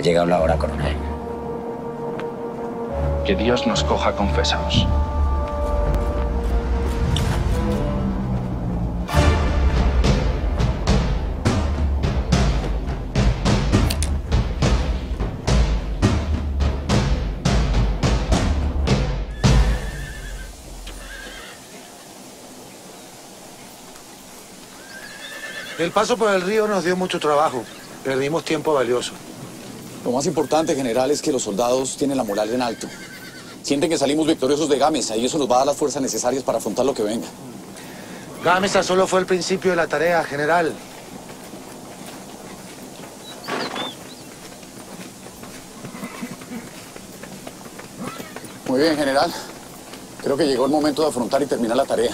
Ha llegado la hora, coronel. Que Dios nos coja confesados. El paso por el río nos dio mucho trabajo. Perdimos tiempo valioso. Lo más importante, general, es que los soldados tienen la moral en alto. Sienten que salimos victoriosos de Gamesa y eso nos va a dar las fuerzas necesarias para afrontar lo que venga. Gamesa solo fue el principio de la tarea, general. Muy bien, general. Creo que llegó el momento de afrontar y terminar la tarea.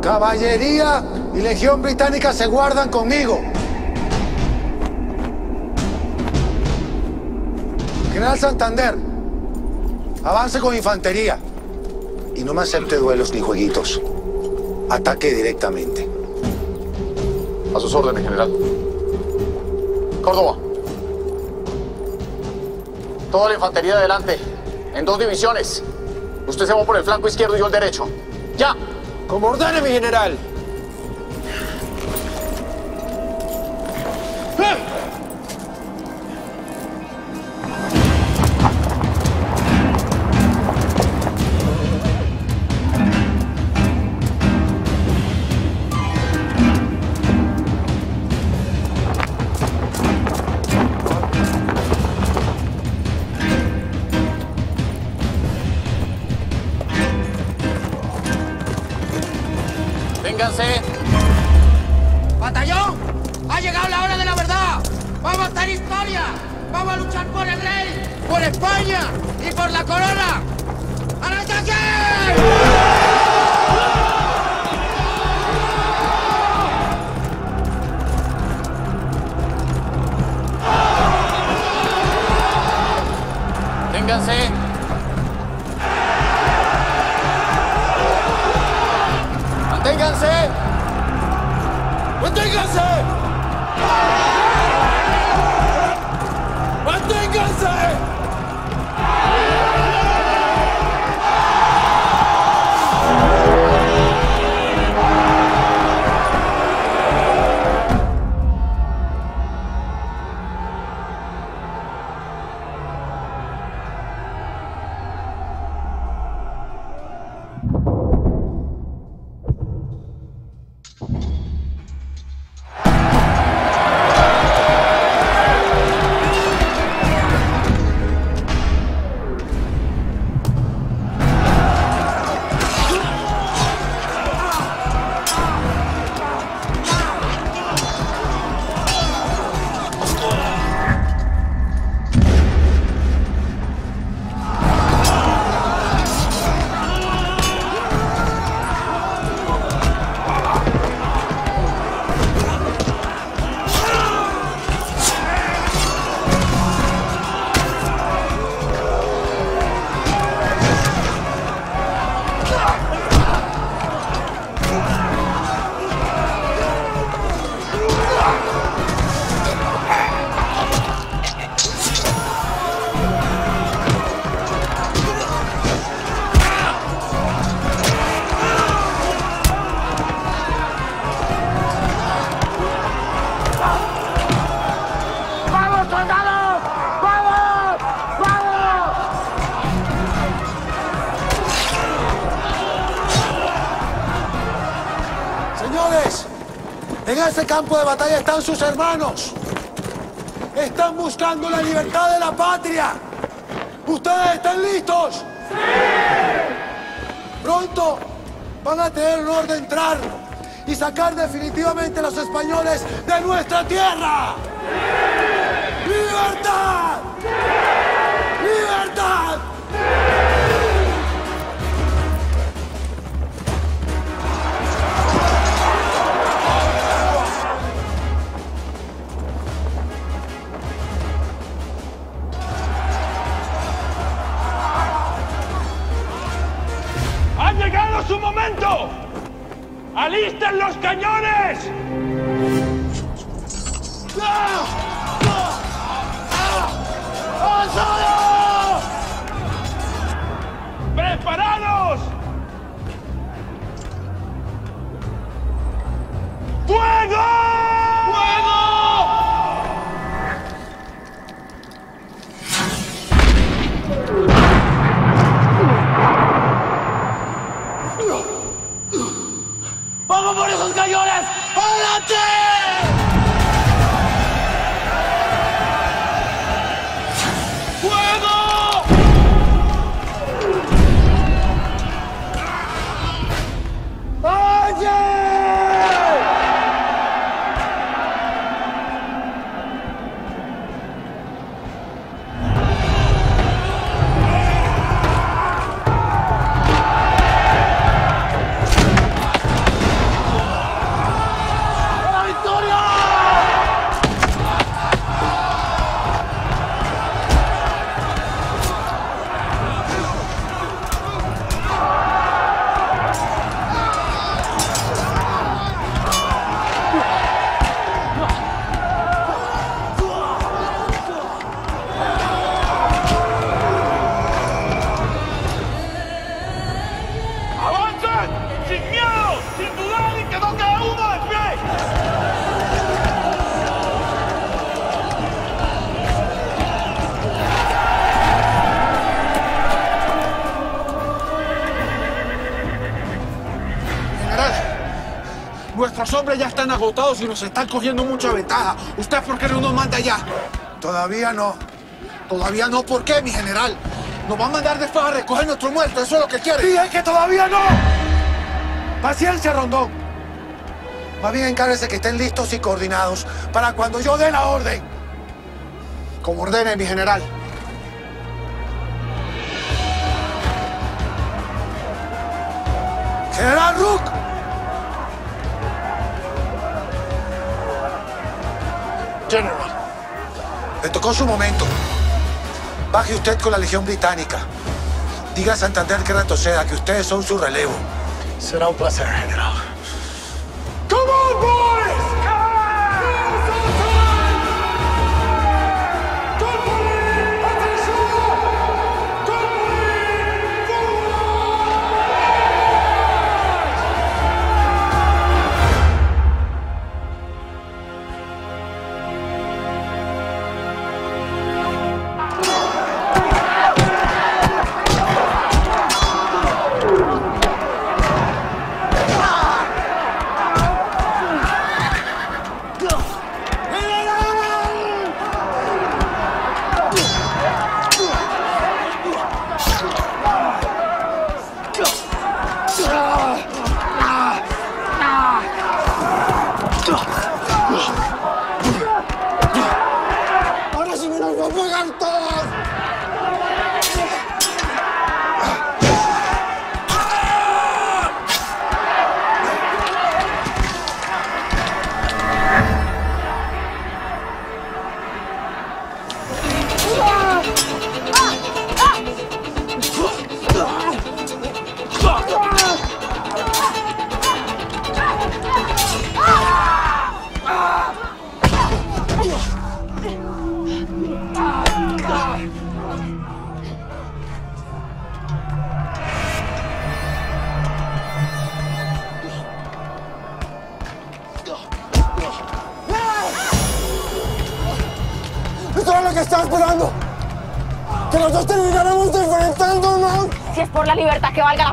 Caballería y Legión Británica se guardan conmigo. General Santander, avance con infantería. Y no me acepte duelos ni jueguitos. Ataque directamente. A sus órdenes, general. Córdoba. Toda la infantería adelante, en dos divisiones. Usted se va por el flanco izquierdo y yo el derecho. ¡Ya! ¡Como ordene, mi general! ¡Batallón! ¡Ha llegado la hora de la verdad! ¡Vamos a hacer historia! ¡Vamos a luchar por el rey, por España y por la corona! ¡Al ataque! En ese campo de batalla están sus hermanos. Están buscando la libertad de la patria. ¿Ustedes están listos? ¡Sí! Pronto van a tener el honor de entrar y sacar definitivamente a los españoles de nuestra tierra. ¡Sí! ¡Libertad! ¡Sí! ¡Libertad! ¡Sí! ¡Su momento! ¡Alisten los cañones! ¡Avanzados! ¡Preparados! ¡Fuego! Nuestros hombres ya están agotados y nos están cogiendo mucha ventaja. ¿Usted por qué no nos manda ya? Todavía no. Todavía no. ¿Por qué, mi general? Nos va a mandar después a recoger nuestro muerto. Eso es lo que quiere. ¡Dije que todavía no! Paciencia, Rondón. Más bien encárguese que estén listos y coordinados para cuando yo dé la orden. Como ordene, mi general. ¡General Rook! General, le tocó su momento. Baje usted con la Legión Británica. Diga a Santander que retroceda, que ustedes son su relevo. Será un placer, general. ¡Come on, boys!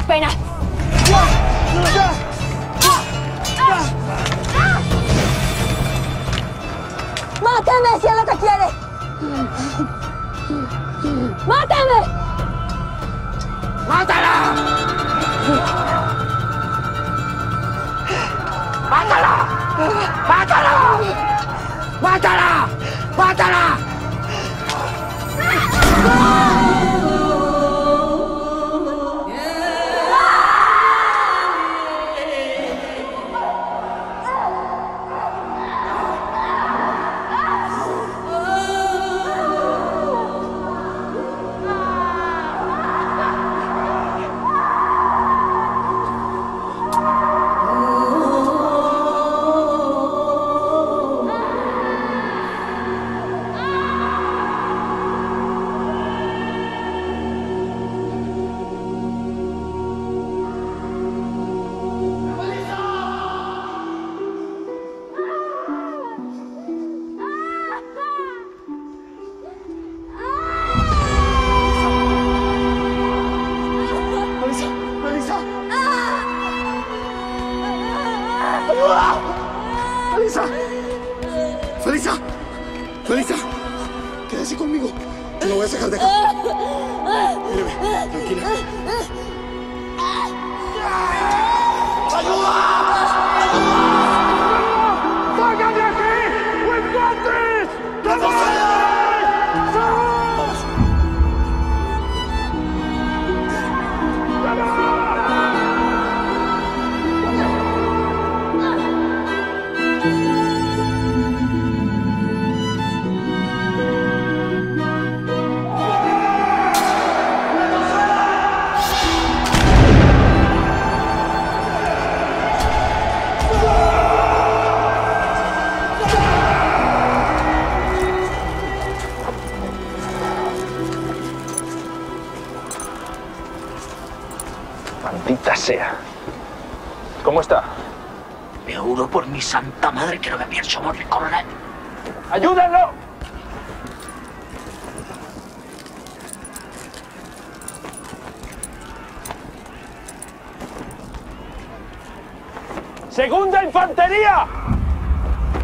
¡Pena! ¡Máteme si es lo que quiere! ¡Máteme! ¡Mátala! ¡Mátala! ¡Mátala! ¡Mátala! ¡Mátala! Sea. ¿Cómo está? Me juro por mi santa madre que no me pienso morir, coronel. ¡Ayúdenlo! ¡Segunda Infantería!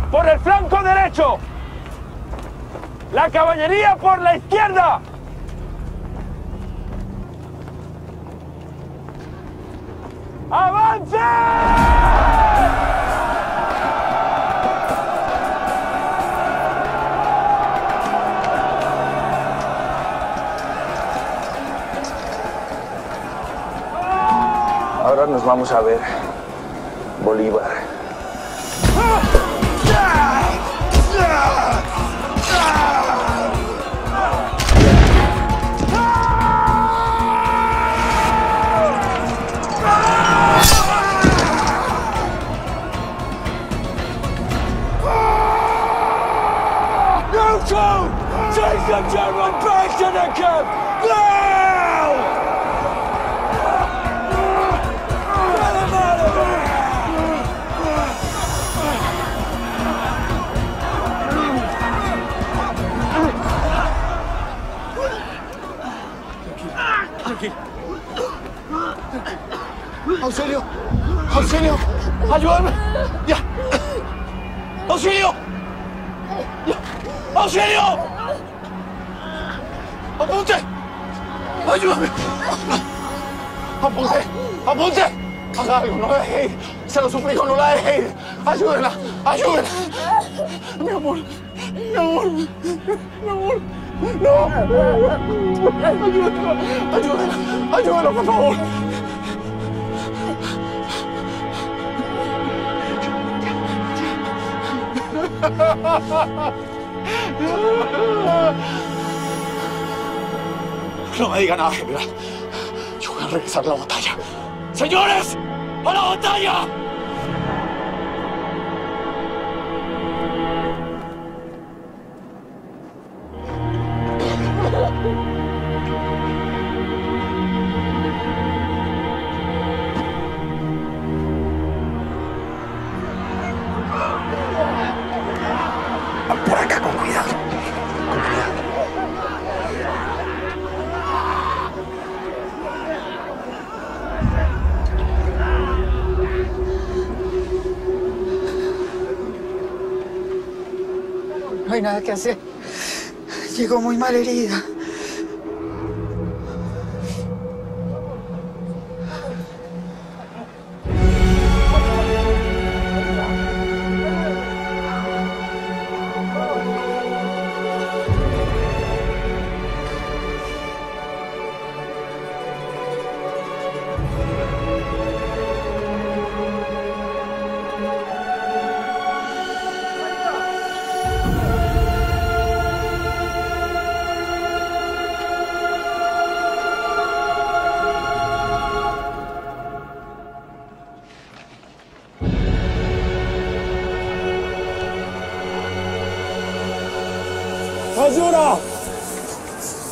¡Por el flanco derecho! ¡La caballería por la izquierda! ¡Avance! Ahora nos vamos a ver Bolívar. Take the general back to the camp! Now! Get him out of here! Auxilio! Auxilio! Ayúdame! Ya! Auxilio! Auxilio! ¡Apunte! ¡Ayúdame! ¡Apunte! ¡Apunte! ¡Haga algo! ¡No la deje ir! ¡Se lo suplico! ¡No la deje ir! ¡Ayúdenla! ¡Ayúdenla! ¡Mi amor! ¡Mi amor! ¡Mi amor! ¡No! ¡Ayúdenla! ¡Ayúdenla! ¡Ayúdenla, por favor! No me diga nada, general. Yo voy a regresar a la batalla. ¡Señores! ¡A la batalla! Por acá, con cuidado. Con cuidado. hay nada que hacer. Llegó muy mal herida.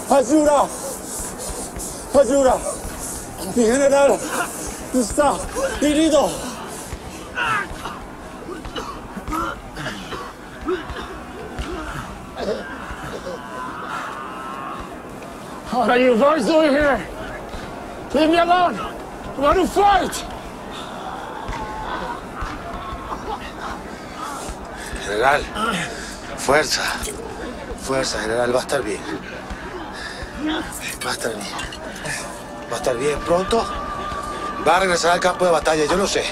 ¡Ayuda! ¡Ayuda! ¡Ayuda! Mi general está herido. What are you guys doing here? Leave me alone! I want to fight! General, fuerza. Fuerza, general, va a estar bien. Va a estar bien. Va a estar bien. Pronto va a regresar al campo de batalla, yo lo sé.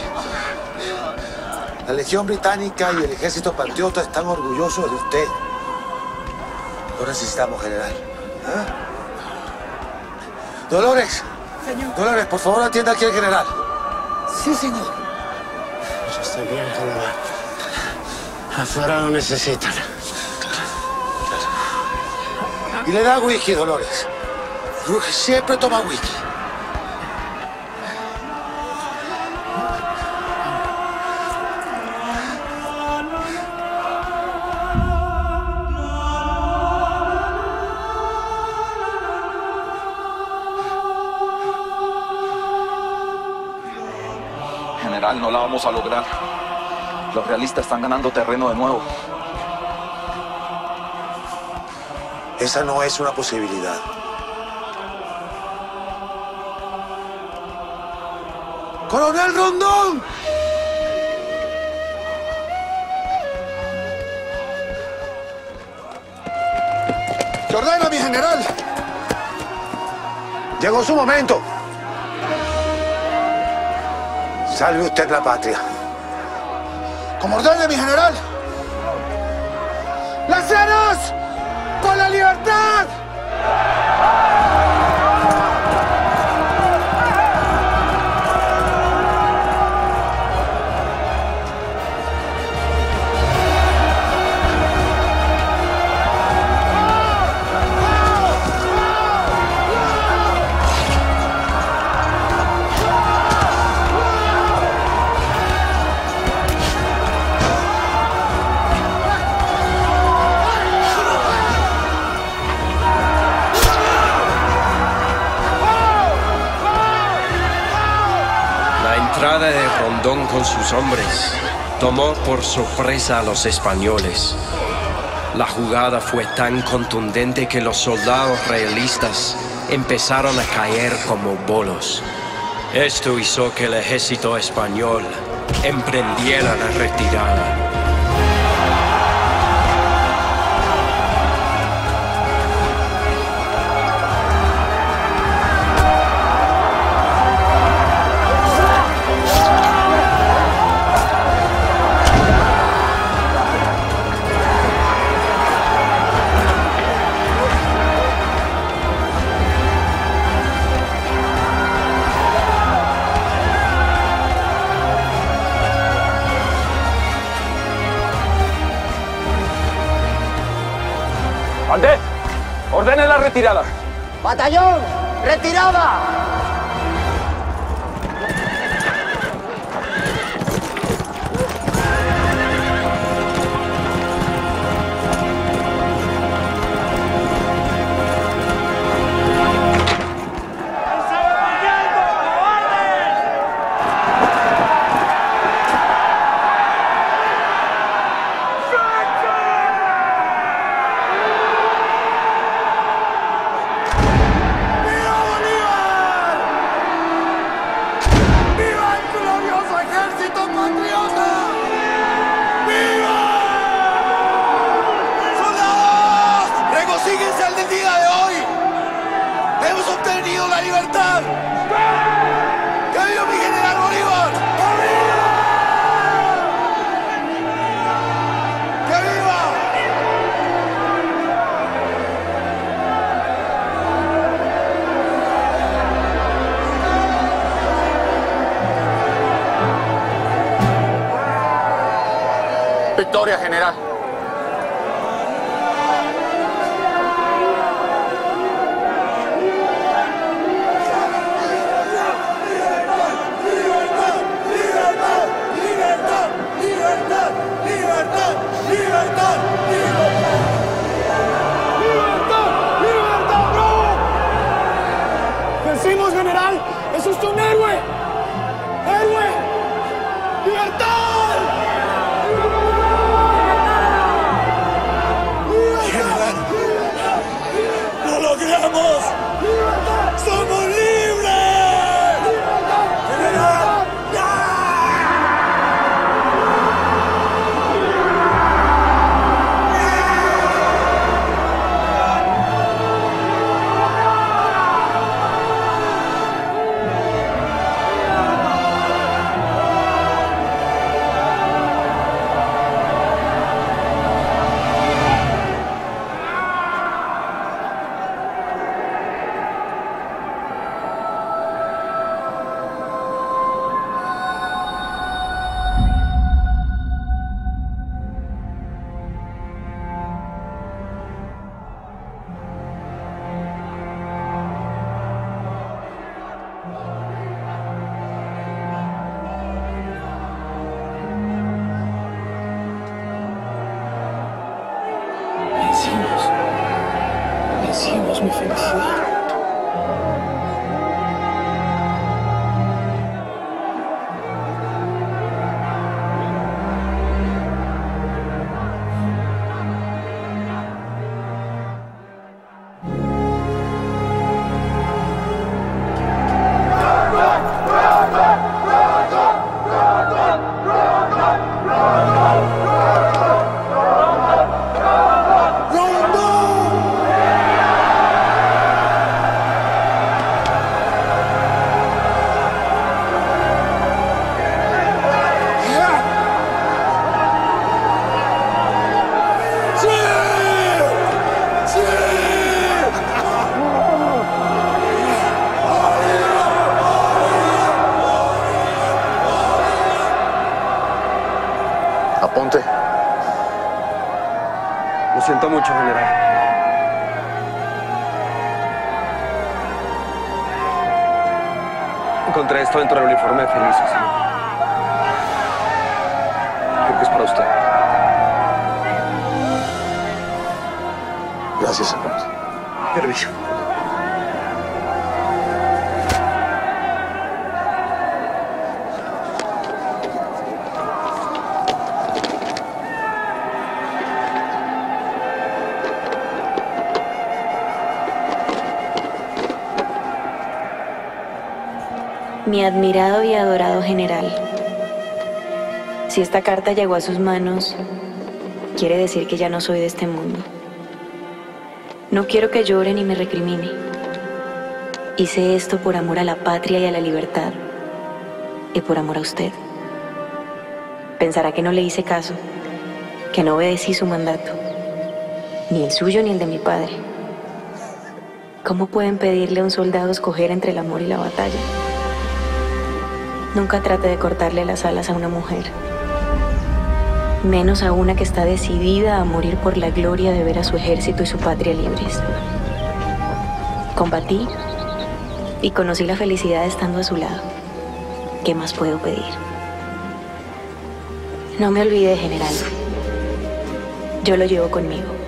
La Legión Británica y el Ejército Patriota están orgullosos de usted. Lo necesitamos, general. ¿Eh? Dolores. Señor. Dolores, por favor, atienda aquí al general. Sí, señor. Yo estoy bien, general. Afuera lo necesitan. Y le da whisky, Dolores. Rook siempre toma whisky. General, no la vamos a lograr. Los realistas están ganando terreno de nuevo. Esa no es una posibilidad. ¡Coronel Rondón! ¡Te ordeno, mi general! Llegó su momento. Salve usted la patria. ¡Como ordene, mi general! ¡Lanceros! ¡Por la libertad! La entrada de Rondón con sus hombres tomó por sorpresa a los españoles. La jugada fue tan contundente que los soldados realistas empezaron a caer como bolos. Esto hizo que el ejército español emprendiera la retirada. ¡Andés! ¡Ordene la retirada! ¡Batallón! ¡Retirada! ¡Viva Bolívar! obtenido la libertad. ¡Que viva mi general Bolívar! ¡Que viva! Victoria, general. Vencimos mi felicidad. Lo siento mucho, general. Encontré esto dentro del uniforme de Felices, señor. Creo que es para usted. Gracias, señor. Permiso. Mi admirado y adorado general, si esta carta llegó a sus manos, quiere decir que ya no soy de este mundo. No quiero que llore ni me recrimine. Hice esto por amor a la patria y a la libertad, y por amor a usted. Pensará que no le hice caso, que no obedecí su mandato, ni el suyo ni el de mi padre. ¿Cómo pueden pedirle a un soldado escoger entre el amor y la batalla? Nunca trate de cortarle las alas a una mujer, menos a una que está decidida a morir por la gloria de ver a su ejército y su patria libres. Combatí y conocí la felicidad estando a su lado. ¿Qué más puedo pedir? No me olvide, general. Yo lo llevo conmigo.